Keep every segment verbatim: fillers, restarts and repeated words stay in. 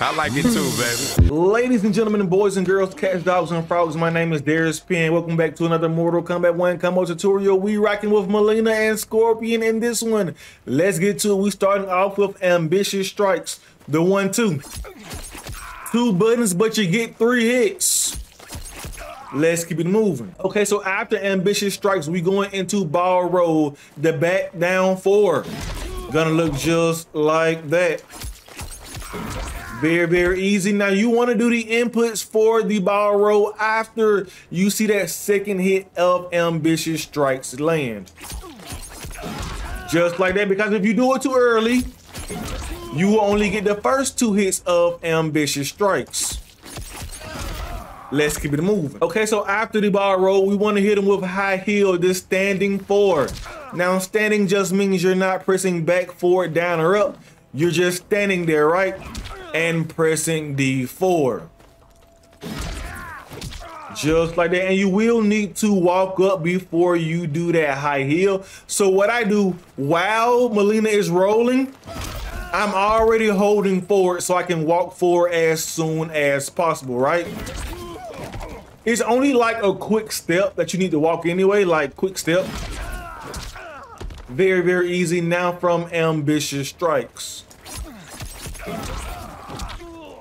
I like it too, baby. Ladies and gentlemen, and boys and girls, cats, dogs, and frogs, my name is Darius Penn. Welcome back to another Mortal Kombat one combo tutorial. We rocking with Mileena and Scorpion in this one. Let's get to it. We starting off with Ambitious Strikes. The one, two. Two buttons, but you get three hits. Let's keep it moving. Okay, so after Ambitious Strikes, we going into Ball Roll, the back down four. Gonna look just like that. Very, very easy. Now you want to do the inputs for the ball roll after you see that second hit of Ambitious Strikes land. Just like that, because if you do it too early, you will only get the first two hits of Ambitious Strikes. Let's keep it moving. Okay, so after the ball roll, we want to hit him with High Heel, this standing four. Now standing just means you're not pressing back, forward, down, or up. You're just standing there, right? And pressing D four. Just like that. And you will need to walk up before you do that high heel. So what I do, while Mileena is rolling, I'm already holding forward so I can walk forward as soon as possible, right? It's only like a quick step that you need to walk anyway, like quick step. Very, very easy. Now from Ambitious Strikes.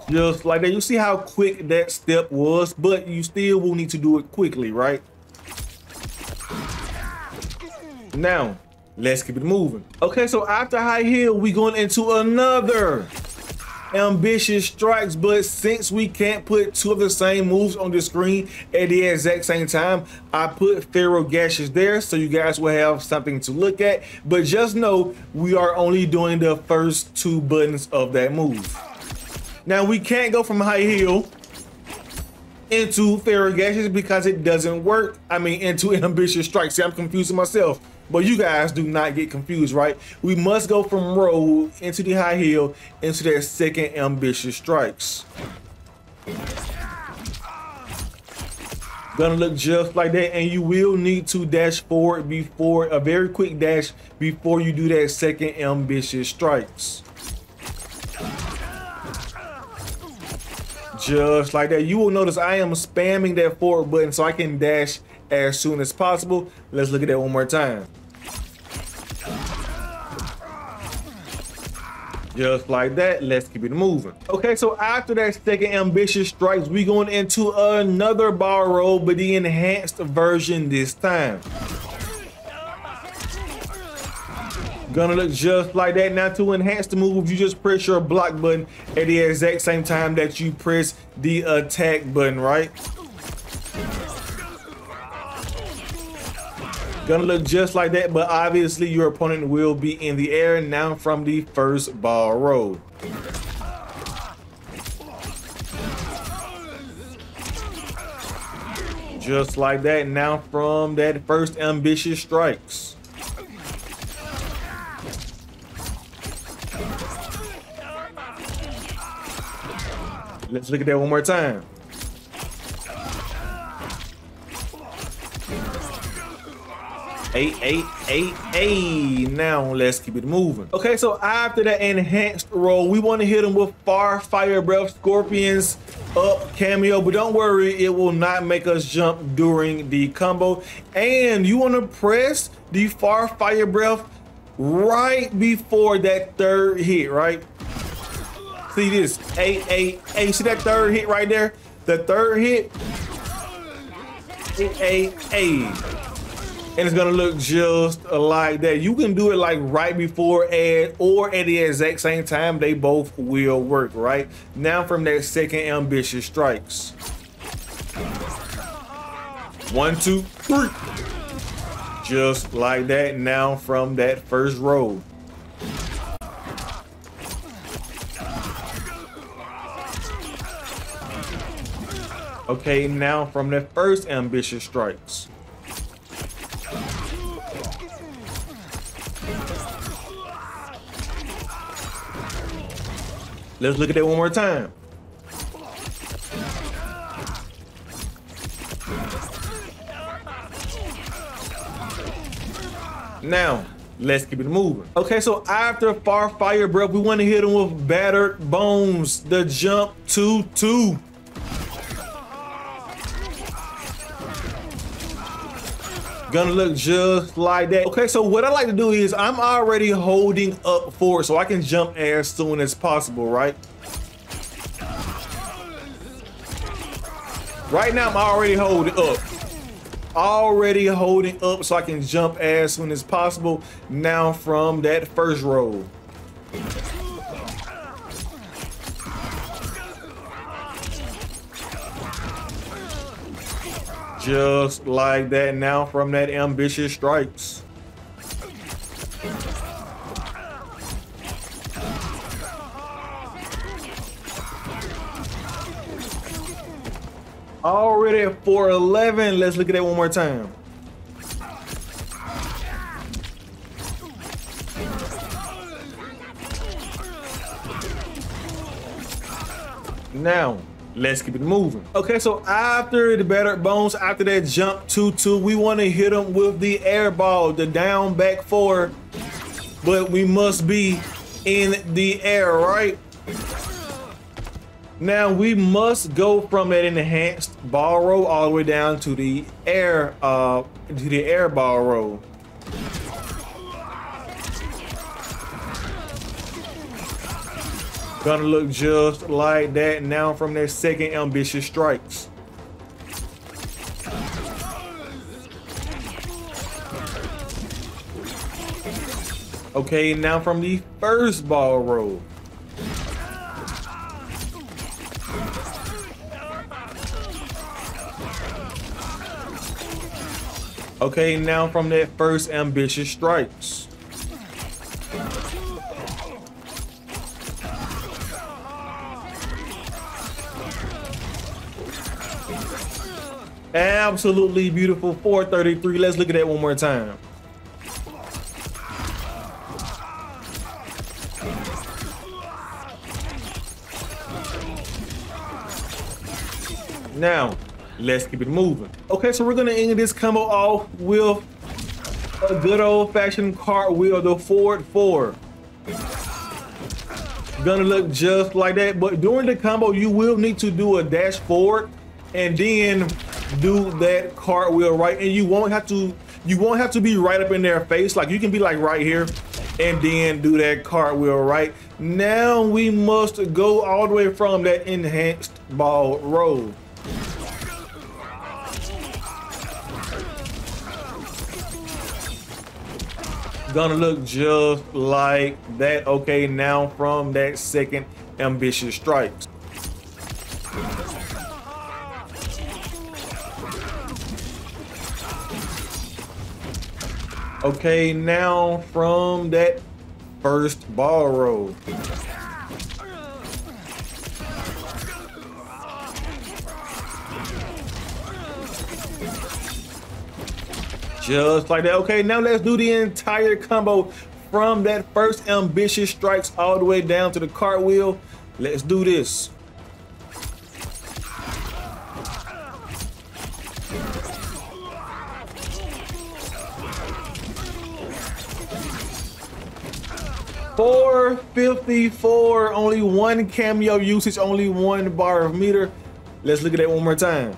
Just like that. You see how quick that step was, but you still will need to do it quickly, right? Now, let's keep it moving. Okay, so after High Heel, we're going into another Ambitious Strikes, but since we can't put two of the same moves on the screen at the exact same time, I put Feral Gashes there so you guys will have something to look at. But just know we are only doing the first two buttons of that move. Now we can't go from High Heel into Feral Gashes because it doesn't work. I mean, into Ambitious Strikes. See, I'm confusing myself. But you guys do not get confused, right? We must go from Rogue into the High Heel into their second Ambitious Strikes. Gonna look just like that, and you will need to dash forward before, a very quick dash before you do that second Ambitious Strikes. Just like that. You will notice I am spamming that forward button so I can dash as soon as possible. Let's look at that one more time. Just like that. Let's keep it moving. Okay, so after that second Ambitious Strikes, we going into another ball roll, but the enhanced version this time. Gonna look just like that. Now to enhance the move, you just press your block button at the exact same time that you press the attack button, right? Gonna look just like that, but obviously your opponent will be in the air. Now from the first ball roll. Just like that. Now from that first Ambitious Strikes. Let's look at that one more time. Eight, eight, eight, eight. Now let's keep it moving. Okay, so after that enhanced roll, we want to hit him with Far Fire Breath Scorpion's Up cameo, but don't worry, it will not make us jump during the combo. And you want to press the Far Fire Breath right before that third hit, right? See this, eight, eight, eight. See that third hit right there? The third hit, eight, eight, eight. And it's gonna look just like that. You can do it like right before and or at the exact same time. They both will work, right? Now from that second Ambitious Strikes. One, two, three. Just like that. Now from that first roll. Okay, now from the first Ambitious Strikes. Let's look at that one more time. Now, Let's keep it moving. Okay, so after far fire breath, we want to hit him with battered bones. The jump two two. Gonna look just like that. Okay, so what I like to do is I'm already holding up forward so I can jump as soon as possible, right? Right now I'm already holding up. Already holding up so I can jump as soon as possible. Now from that first roll. Just like that. Now from that ambitious strikes. Already at four eleven. Let's look at that one more time. Now let's keep it moving. Okay, so after the battered bones, after that jump two two, we want to hit them with the air ball, the down back four, but we must be in the air, right? Now we must go from that enhanced ball roll all the way down to the air, uh, to the air ball roll. Gonna look just like that. Now from their second ambitious strikes. Okay, now from the first ball roll. Okay, now from that first ambitious strikes. Absolutely beautiful. Four thirty-three. Let's look at that one more time. Now let's keep it moving. Okay, so we're gonna end this combo off with a good old-fashioned cartwheel, the forward four. Gonna look just like that, but during the combo you will need to do a dash forward and then do that cartwheel, right? And you won't have to you won't have to be right up in their face. Like, you can be like right here and then do that cartwheel, right? Now we must go all the way from that enhanced ball roll. Gonna look just like that. Okay, now from that second ambitious strikes. Okay, now from that first ball roll. Just like that. Okay, now let's do the entire combo from that first ambitious strikes all the way down to the cartwheel. Let's do this. four fifty-four, only one cameo usage, only one bar of meter. Let's look at that one more time.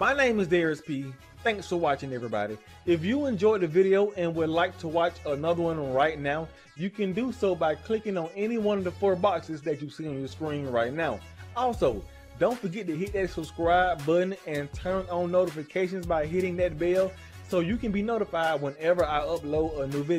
My name is Darius P. Thanks for watching, everybody. If you enjoyed the video and would like to watch another one right now, you can do so by clicking on any one of the four boxes that you see on your screen right now. Also, don't forget to hit that subscribe button and turn on notifications by hitting that bell so you can be notified whenever I upload a new video.